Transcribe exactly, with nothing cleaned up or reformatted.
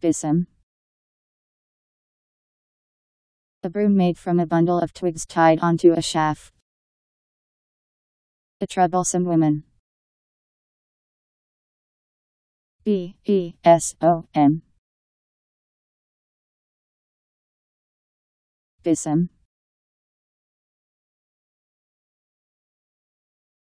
Besom. A broom made from a bundle of twigs tied onto a shaft. A troublesome woman. B E S O M. Besom.